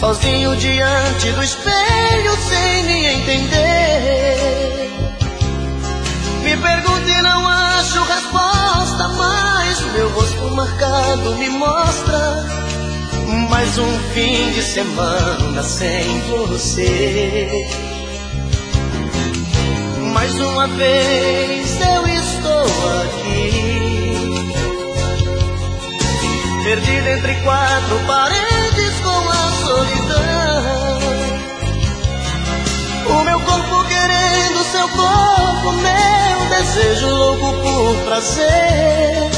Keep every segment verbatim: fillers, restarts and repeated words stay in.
Sozinho diante do espelho, sem me entender. Me pergunto e não acho resposta, mas meu rosto marcado me mostra mais um fim de semana sem você. Mais uma vez eu estou aqui, perdido entre quatro paredes com a solidão. O meu corpo querendo seu corpo, meu desejo louco por prazer.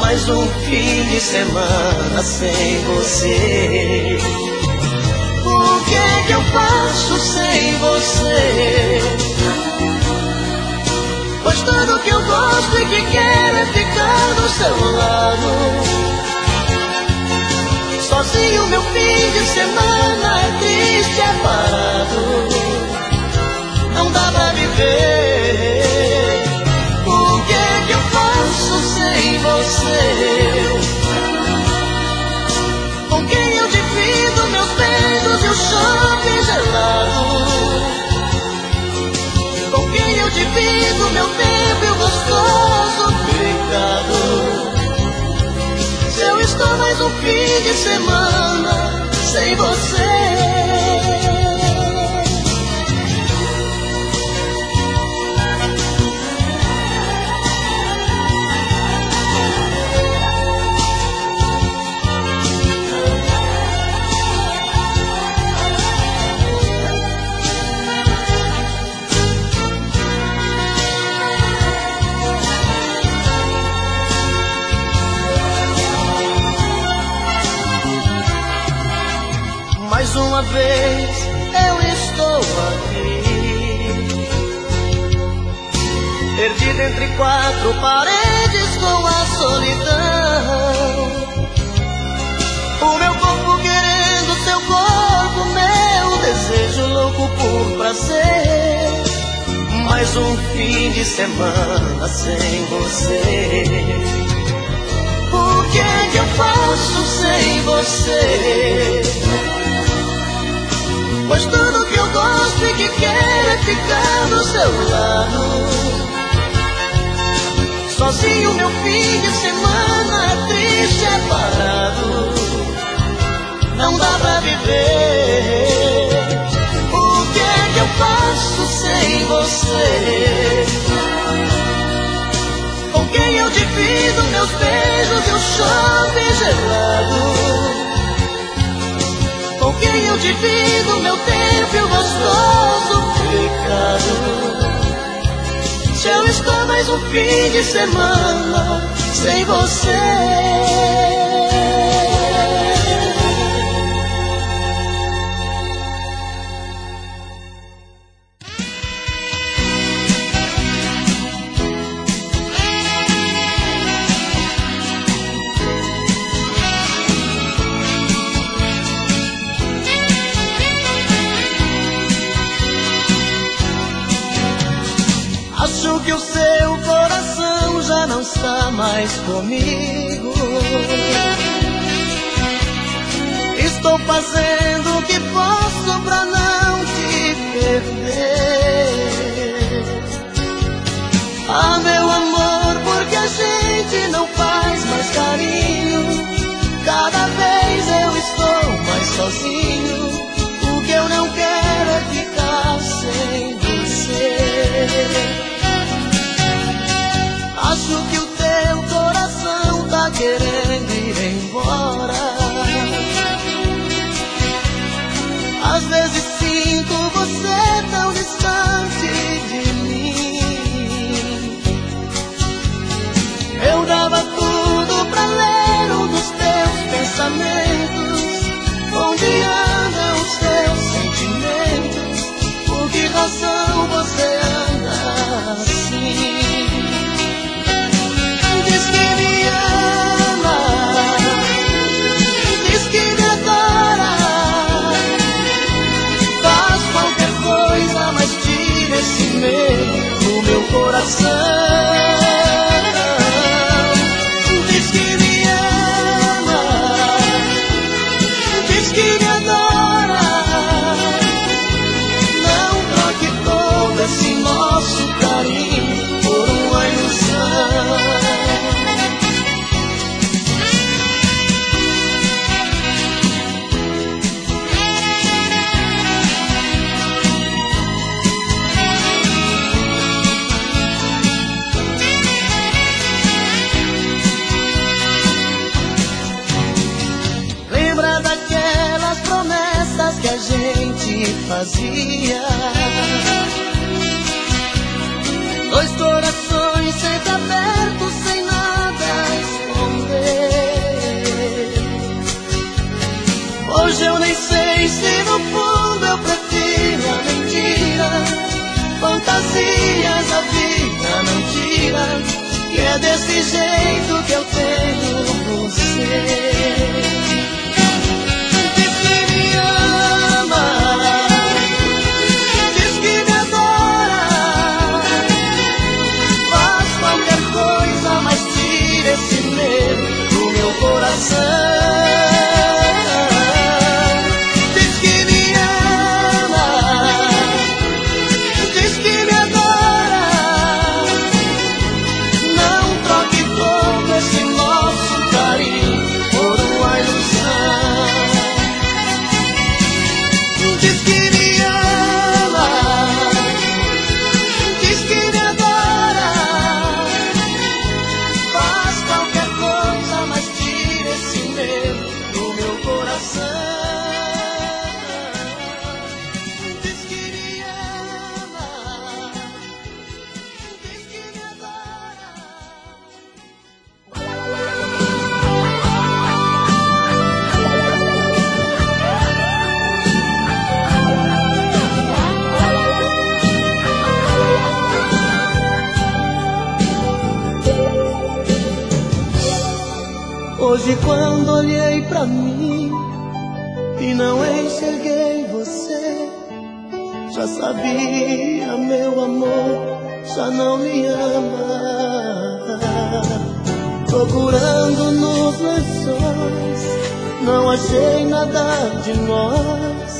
Mais um fim de semana sem você. O que é que eu faço sem você? Pois tudo que eu gosto e que quero é ficar do seu lado. Sozinho meu fim de semana é triste, é parado, não dá pra viver. O que é que eu faço sem você? Com quem eu divido meus peitos e o choque gelado? Com quem eu divido meu tempo e o gostoso pecado? Eu estou mais um fim de semana sem você. Mais uma vez eu estou aqui, perdido entre quatro paredes com a solidão. O meu corpo querendo seu corpo, meu desejo louco por prazer. Mais um fim de semana sem você. O que é que eu faço sem você? Pois tudo que eu gosto e que quero é ficar do seu lado. Sozinho meu fim de semana é triste, é parado, não dá pra viver. O que é que eu faço sem você? Com quem eu divido meus beijos e o chope gelado? Com quem eu divido meu tempo e o gostoso pecado? Se eu estou mais um fim de semana sem você. Que o seu coração já não está mais comigo. Estou fazendo o que posso pra não te perder. Ah, meu amor, porque a gente não faz mais carinho. Cada vez eu estou mais sozinho. O que eu não quero é ficar sem você. Acho que o teu coração tá querendo ir embora. Às vezes sinto você tão distante de mim. Eu dava tudo coração. Diz que me ama, diz que me adora. Não troque todo esse nosso carinho por uma ilusão. Que a gente fazia, dois corações sempre abertos, sem nada a esconder. Hoje eu nem sei se no fundo eu prefiro a mentira. Fantasias a vida não tira, e é desse jeito que eu tenho você. Diz que me ama, diz que me adora. Não troque todo esse nosso carinho por uma ilusão. Diz que me ama, diz que me adora. Faz qualquer coisa, mas esse medo do meu coração. Hoje quando olhei pra mim e não enxerguei você, já sabia, meu amor já não me ama. Procurando nos lençóis, não achei nada de nós.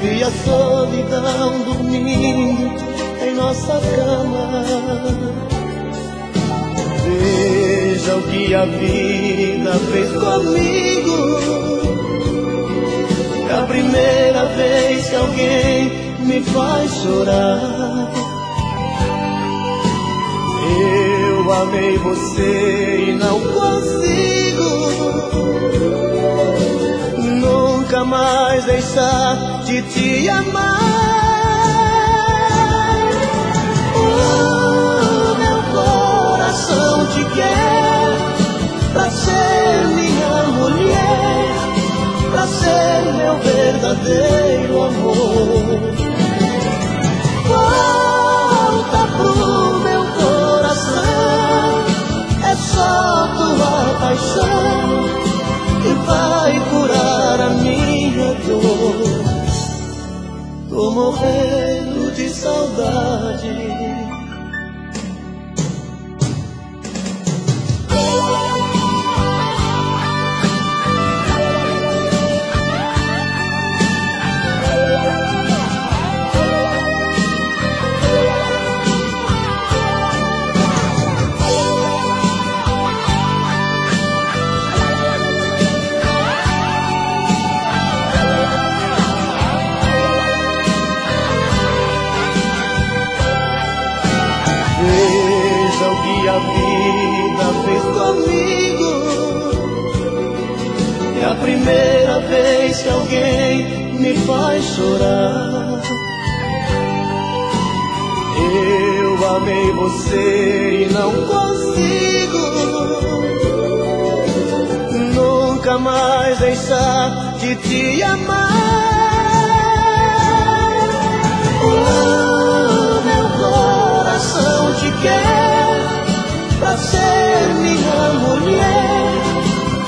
Vi a solidão dormindo em nossa cama. Veja o que a vida fez comigo. É a primeira vez que alguém me faz chorar. Eu amei você e não consigo nunca mais deixar de te amar. Te quer pra ser minha mulher, pra ser meu verdadeiro amor. Volta pro meu coração, é só tua paixão que vai curar a minha dor. Tô morrendo de saudade. A vida fez comigo. É a primeira vez que alguém me faz chorar. Eu amei você e não consigo nunca mais deixar de te amar. Oh, meu coração te quer pra ser minha mulher,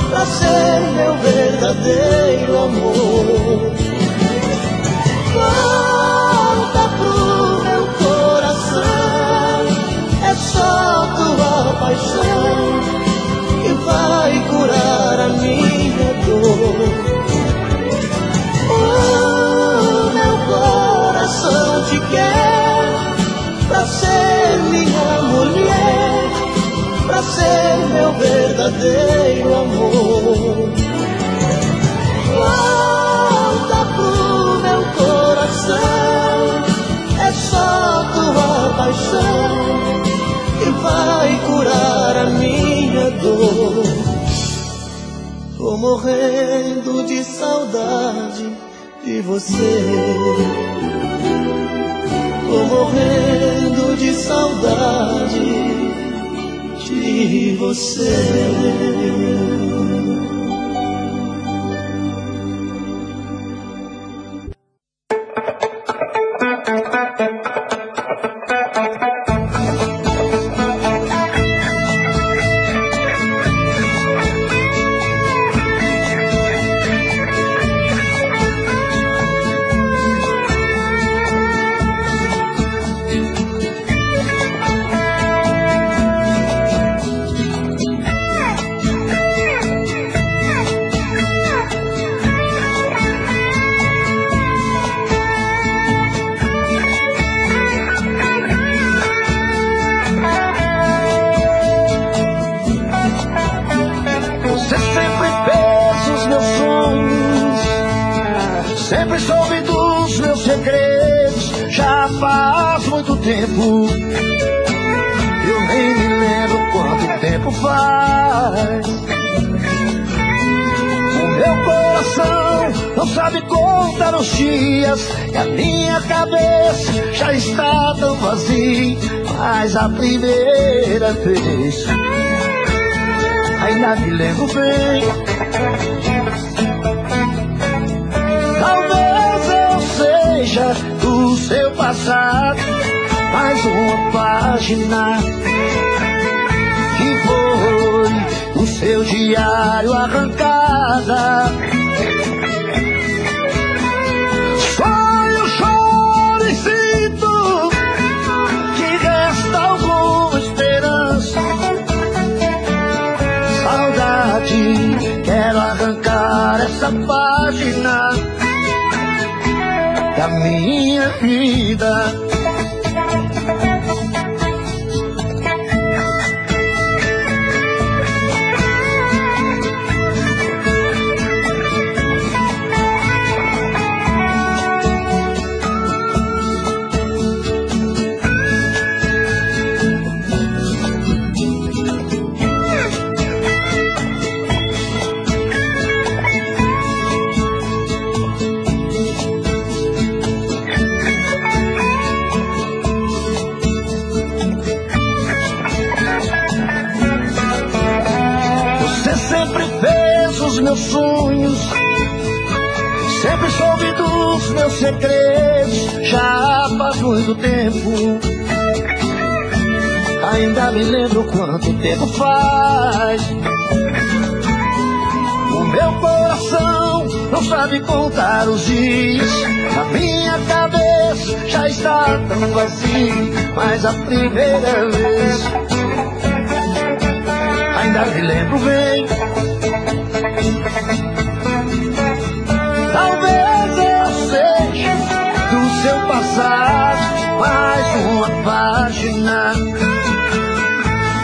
pra ser meu verdadeiro amor. Volta pro meu coração, é ser meu verdadeiro amor. Volta pro meu coração, é só tua paixão que vai curar a minha dor. Tô morrendo de saudade de você. Tô morrendo de saudade de você. Mas a primeira vez ainda me lembro bem. Talvez eu seja do seu passado, mais uma página que foi o seu diário arrancada. Sonho, choro e sinto saudade, quero arrancar essa página da minha vida. Meus sonhos, sempre soube dos meus segredos. Já faz muito tempo, ainda me lembro quanto tempo faz. O meu coração não sabe contar os dias, a minha cabeça já está tão vazia. Mas a primeira vez ainda me lembro bem. Talvez eu seja do seu passado, mais uma página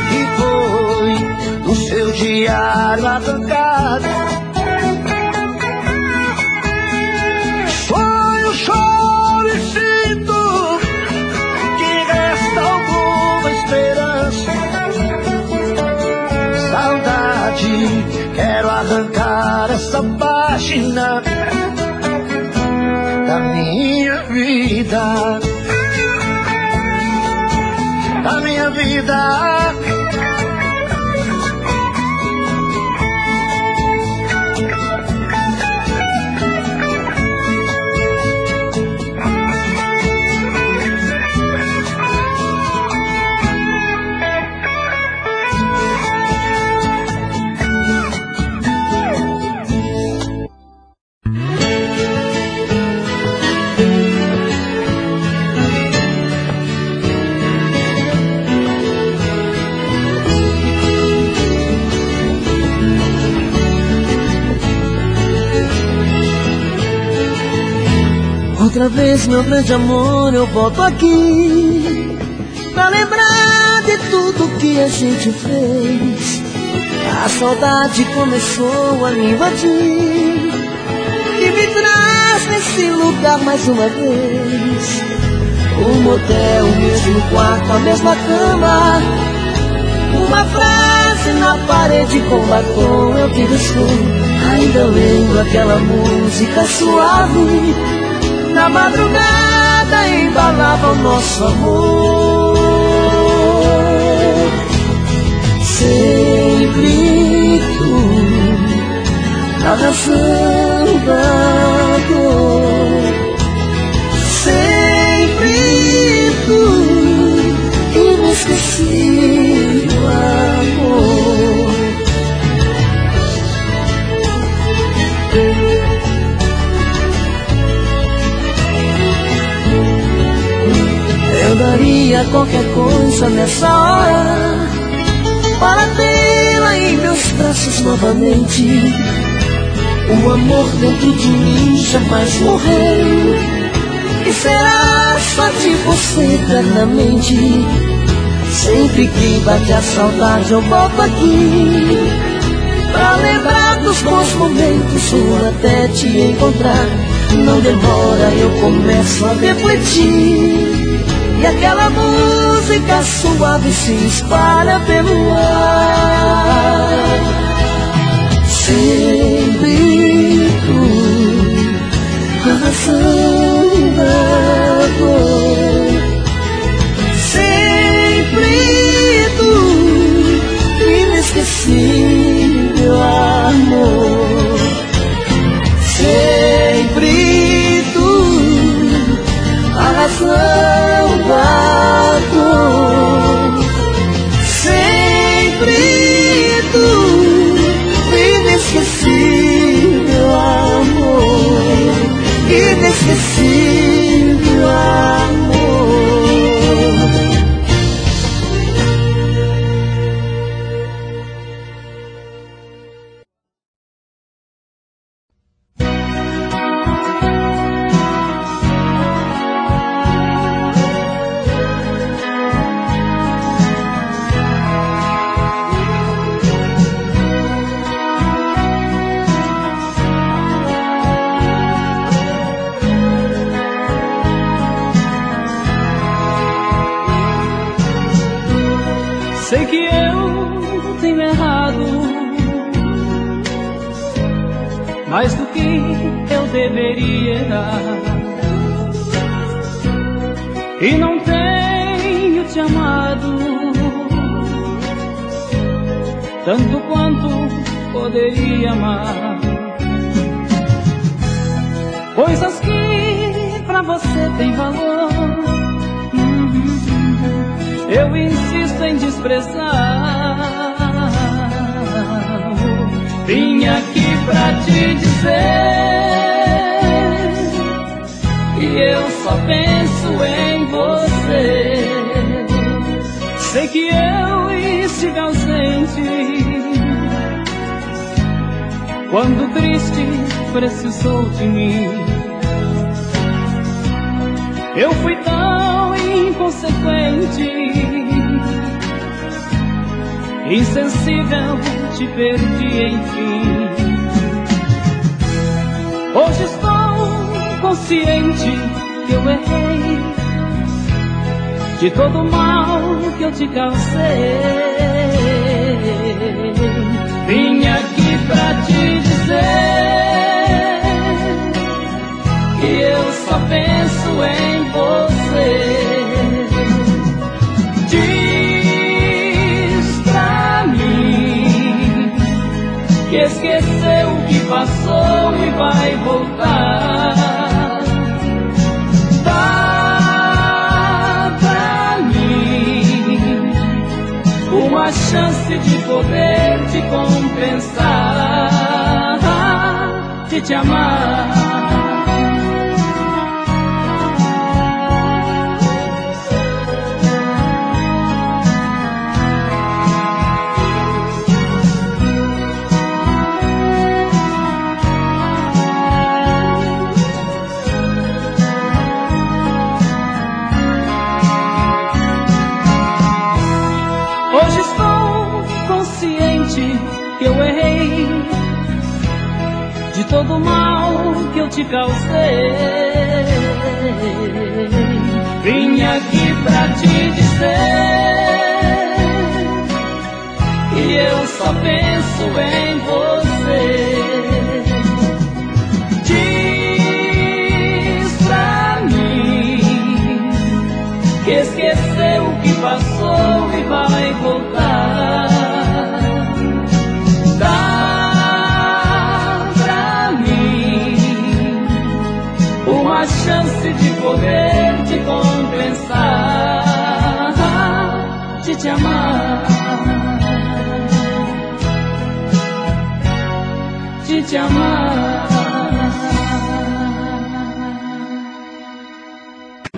que foi do seu diário arrancado. Sonho, choro e sinto que resta alguma esperança. Saudade, quero arrancar essa página da minha vida, da minha vida. Outra vez, meu grande amor, eu volto aqui pra lembrar de tudo que a gente fez, a saudade começou a me invadir e me traz nesse lugar mais uma vez. O motel, o mesmo quarto, a mesma cama, uma frase na parede com batom, eu que estou. Ainda lembro aquela música suave, na madrugada embalava o nosso amor. Sempre tu, na razão da dor, sempre tu, inesquecível amor. Eu daria qualquer coisa nessa hora para tê-la em meus braços novamente. O amor dentro de mim jamais morreu e será só de você eternamente. Sempre que bate a saudade eu volto aqui pra lembrar dos bons momentos ou até te encontrar. Não demora, eu começo a refletir e aquela música suave se espalha pelo ar. Sempre tu, a razão da dor, sempre tu, inesquecível amor, sempre tu, a razão. Sempre tu, inesquecível amor, inesquecível amor. Mais do que eu deveria dar, e não tenho te amado tanto quanto poderia amar. Coisas que pra você tem valor, eu insisto em desprezar. Vim aqui pra te dizer que eu só penso em você. Sei que eu estive ausente quando triste precisou de mim. Eu fui tão inconsequente, insensível, te perdi enfim. Hoje estou consciente que eu errei de todo o mal que eu te causei. Vim aqui pra te dizer que eu só penso em você. Esqueceu o que passou e vai voltar. Dá pra mim uma chance de poder te compensar, de te amar. que eu errei, de todo o mal que eu te causei. Vim aqui pra te dizer que eu só penso em você. Esqueceu o que passou e vai voltar. Dá pra mim uma chance de poder te compensar, de te amar, de te amar.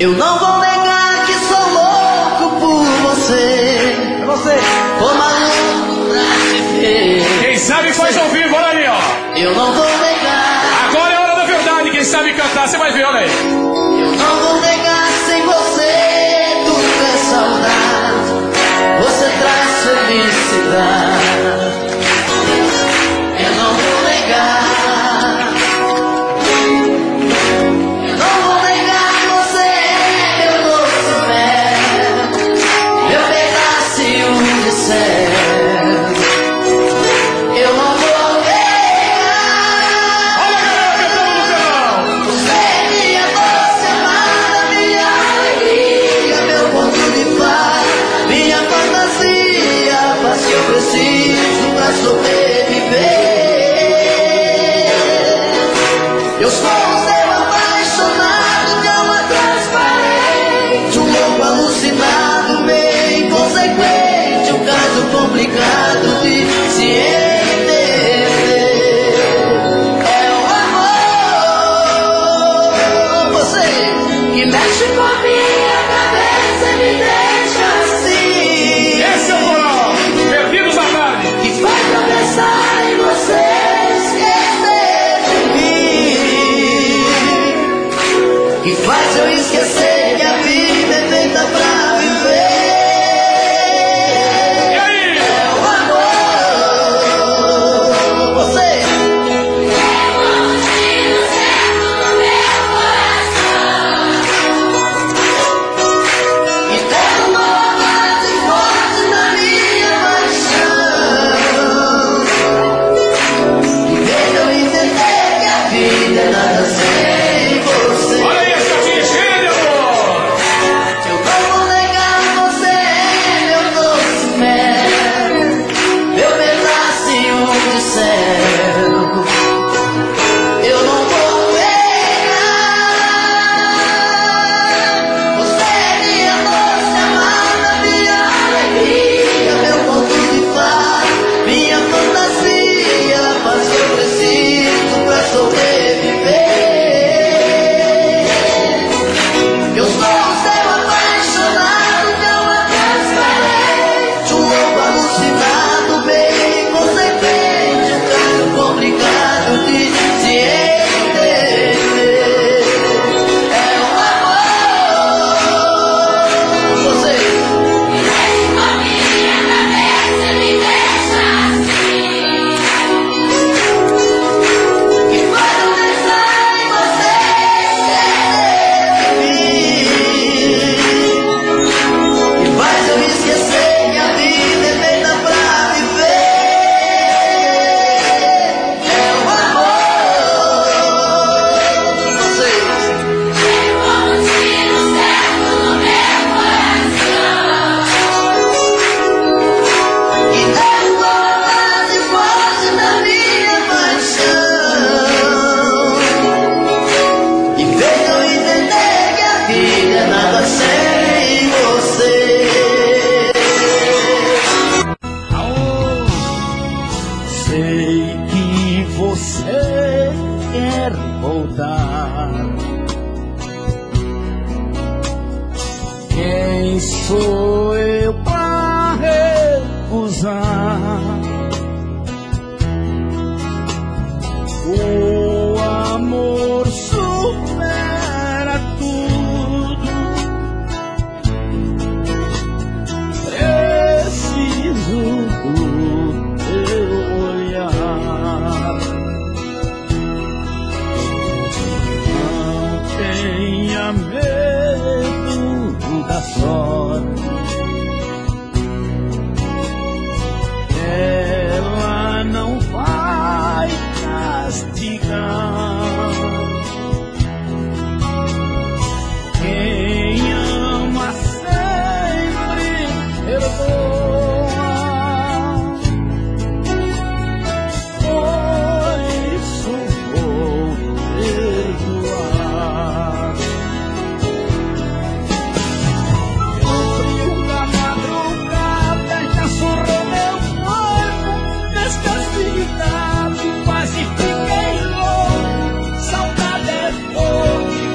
Eu não vou negar que sou louco por você. É você. Tô maluco pra te ver. Quem sabe faz ao vivo, olha ali, ó. Eu não vou negar. Agora é a hora da verdade, quem sabe cantar, você vai ver, olha aí. Eu não vou negar, sem você tudo é saudade. Você traz felicidade. Eu não vou negar. Eu não vou negar, você é meu doce mel, meu pedacinho de céu. Eu não vou negar. Olha a galera cantando no telão. Você é minha doce amada, minha alegria, meu ponto de paz, minha fantasia, mas que eu preciso pra sobreviver. Eu sou um ser apaixonado, de alma transparente, um louco alucinado, meio inconsequente, um caso complicado de se entender. É o amor, você que mexe com a minha cabeça e me deixa assim. Esse é o coral, perdidos à tarde, que faz pra pensar em você, esquecer de mim, que faz eu esquecer que a vida é feita pra viver. E aí? É o amor. Você é o antigo certo do meu coração, e tem um bocado forte na minha paixão, que fez eu entender que a vida é nada sem você. Olha aí. Eu não vou negar, você é meu doce mel, meu pedacinho de céu. Eu não vou negar, você é minha doce amada, minha alegria, meu ponto de paz, minha fantasia, mas eu preciso pra sobreviver. Eu sou um ser apaixonado, de alma transparente, um louco alucinado, bem inconsequente, um caso complicado de se entender. É o amor, você me mexe com a minha cabeça, me deixa assim, que faz eu pensar em você, esquecer de mim, que faz eu esquecer que a vida é feita pra viver. É o amor, você é o antigo certo do meu coração, que tem um bocado forte na minha paixão, que fez eu entender que a vida é nada sem você. Sei que você quer voltar. Quem sou eu pra recusar o amor? Supera tudo. Preciso do teu olhar. chora. Ela não vai castigar quem ama, sempre perdoa. Por isso vou perdoar. Ontem na madrugada já surrou meu corpo descastigado, quase fiquei louco. Saudade é fogo e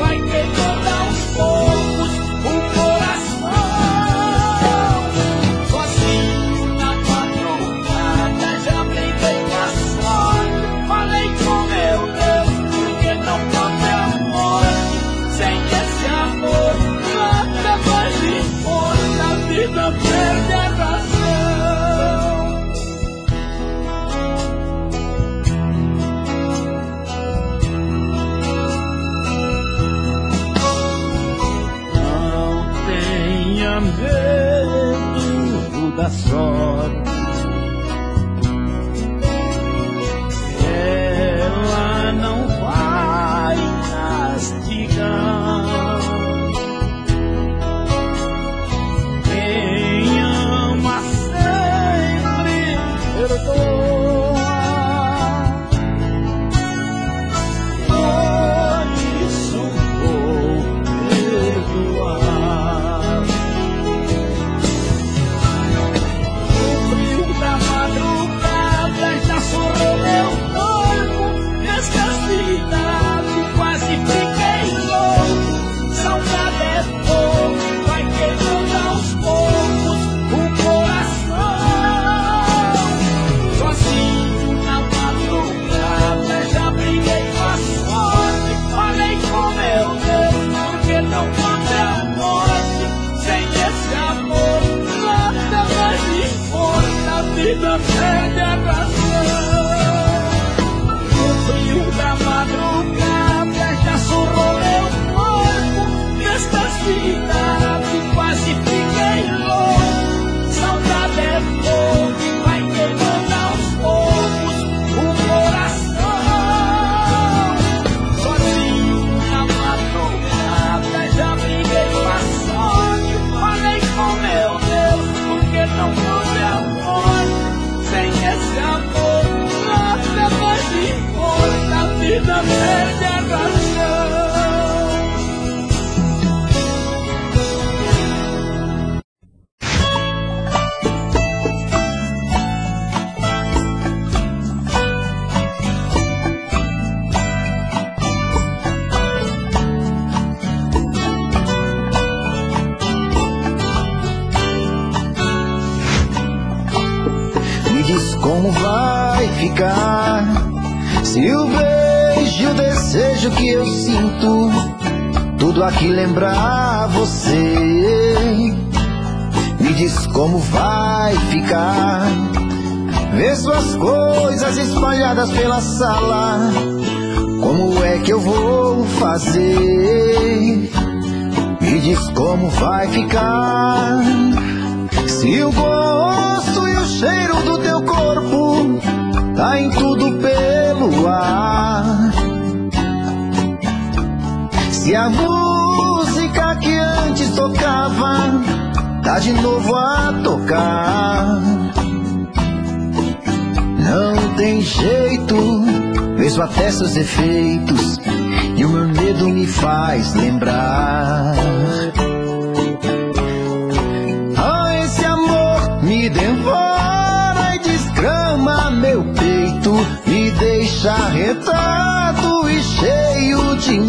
vai queimando aos poucos o coração. Sozinho na madrugada já brindei minha sorte, falei com meu Deus, porque não pode a morte sem esse amor. Nada mais importa, a vida perde a razão. Não tenha medo da sorte. Ela não vai castigar quem ama, sempre perdoa. Por isso vou perdoar. O frio da madrugada já surrou meu corpo descastigado, quase fiquei louco. Saudade é fogo, vai queimando aos poucos o coração. Sozinho na madrugada já briguei com a sorte, falei com meu Deus, porque não pode a morte sem esse amor. Nada mais importa, a vida perde a razão. O frio da madrugada já surrou meu corpo descastigado, quase fiquei louco. Saudade é fogo e vai queimando aos poucos o coração. Sozinho na madrugada já briguei com a sorte, falei com meu Deus, porque não pode a morte sem esse amor. Nada mais importa, a vida perde a razão. Me diz como vai ficar se eu vejo o desejo que eu sinto, tudo aqui lembrar você. Me diz como vai ficar ver suas coisas espalhadas pela sala, como é que eu vou fazer? Me diz como vai ficar se o gosto e o cheiro do teu corpo tá em tudo pelo ar. Se a música que antes tocava tá de novo a tocar. Não tem jeito, vejo até seus efeitos e o meu medo me faz lembrar. Ah, esse amor me devora e desgrama meu peito, me deixa retado e cheio de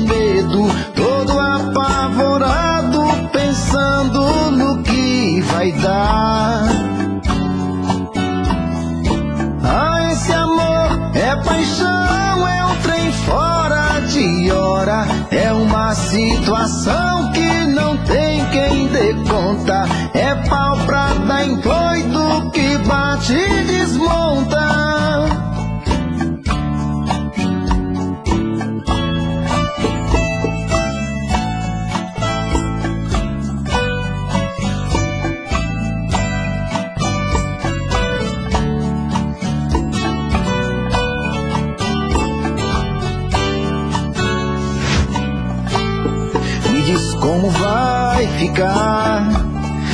medo, todo apavorado pensando no que vai dar. Ah, esse amor é paixão, é um trem fora de hora, é uma situação que não tem quem dê conta, é pau pra dar em doido que bate e desmonta. como vai ficar?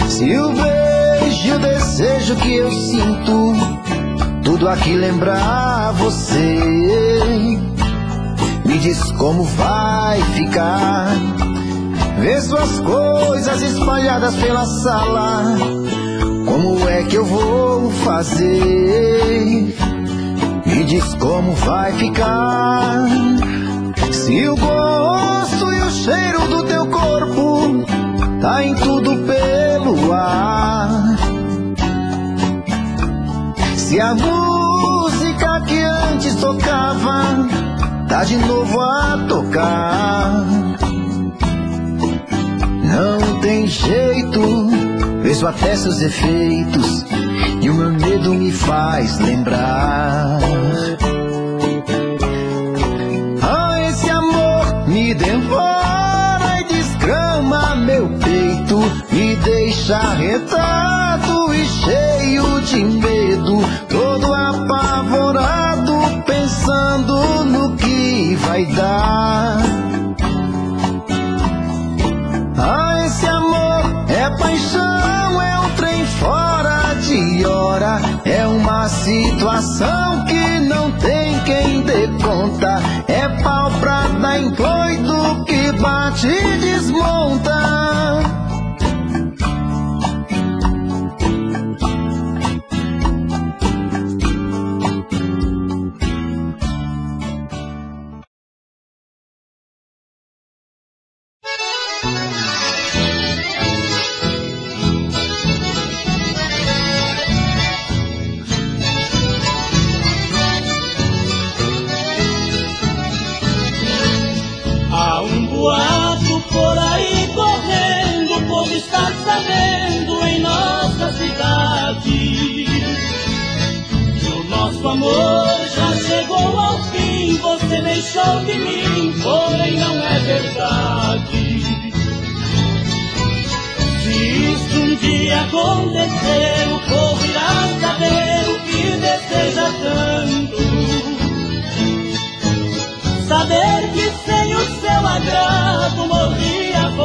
Se o beijo e o desejo que eu sinto, tudo aqui lembrar você. Me diz como vai ficar. Vê suas coisas espalhadas pela sala, como é que eu vou fazer? Me diz como vai ficar. Se o gosto e o cheiro do teu corpo tá em tudo pelo ar, se a música que antes tocava tá de novo a tocar, não tem jeito. Vejo até seus efeitos e o meu medo me faz lembrar. Ah, esse amor me devora e desgrama meu peito, me deixa retado e cheio de medo, todo apavorado pensando no que vai dar. Ah, esse amor é paixão, é um trem fora de hora, é uma situação que não tem quem dê conta, é pau pra dar em doido que bate e desmonta.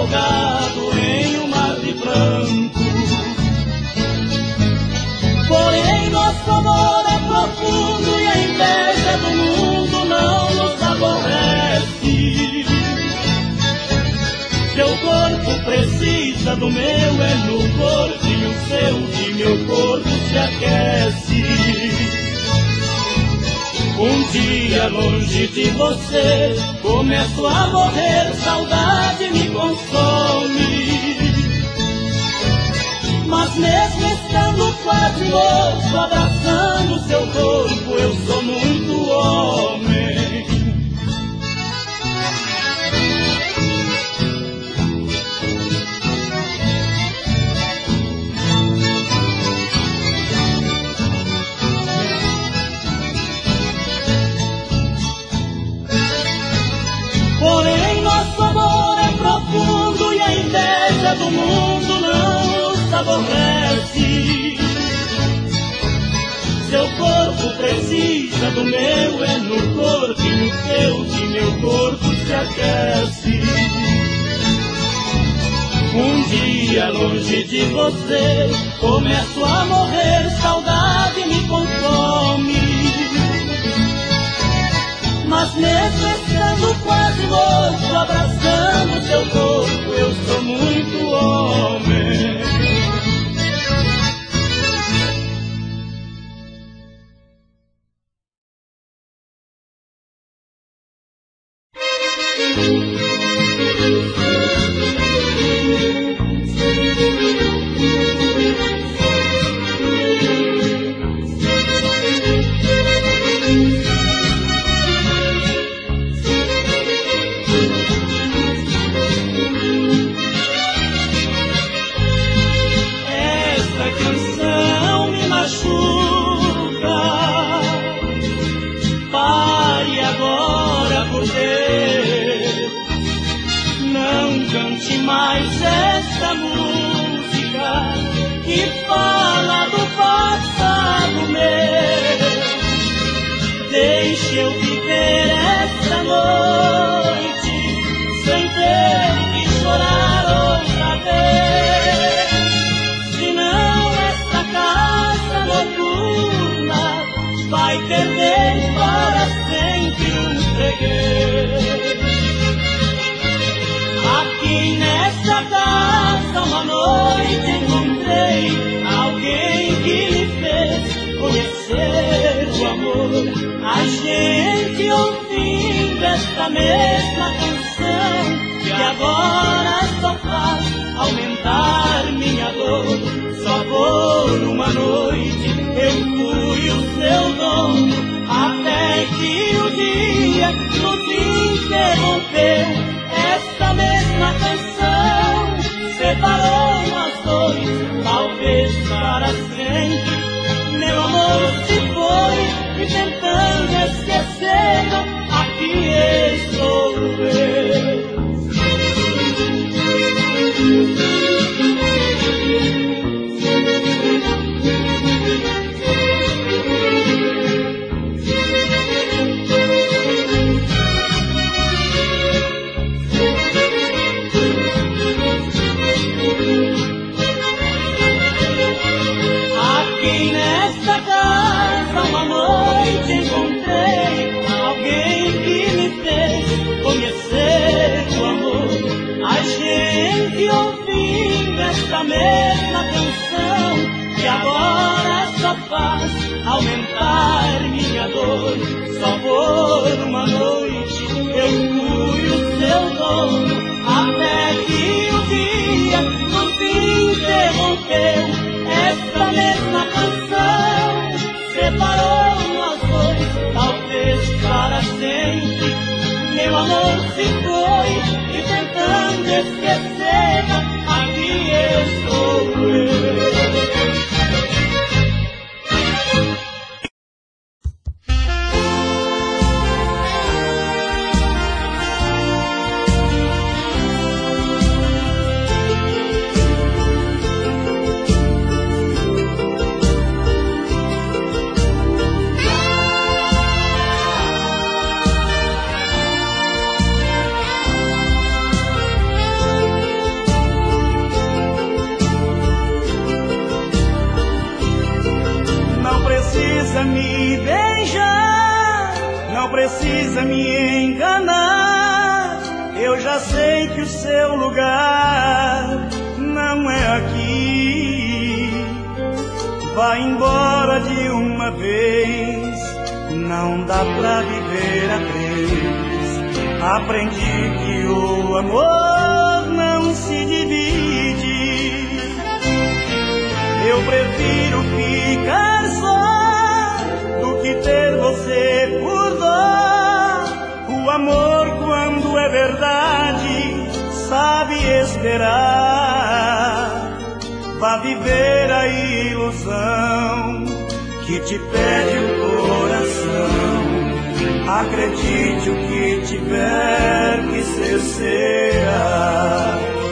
Noite, sem ter que chorar. vai perder para sempre um freguês. Aqui nesta casa uma noite encontrei alguém que me fez conhecer o amor. A gente ouvindo esta mesma canção que agora só faz aumentar minha dor. Só por uma noite eu fui o seu dono, até que o dia nos interromper. Essa mesma canção separou nós dois, talvez para sempre. Meu amor se foi e tentando esquecê-lo, aqui estou eu. Aqui nesta casa uma noite encontrei alguém que me fez conhecer o amor. A gente ouvindo esta mesma canção que agora só faz aumentar minha dor. Só por uma noite eu fui o seu dono, até que o dia nos interrompeu. Esta mesma canção separou nós dois, talvez para sempre. Meu amor se foi e tentando esquecer, aqui estou eu. Aprendi que o amor não se divide. Eu prefiro ficar só do que ter você por dó. O amor, quando é verdade, sabe esperar. Vá viver a ilusão que te pede o coração. Acredite, o que tiver que ser será.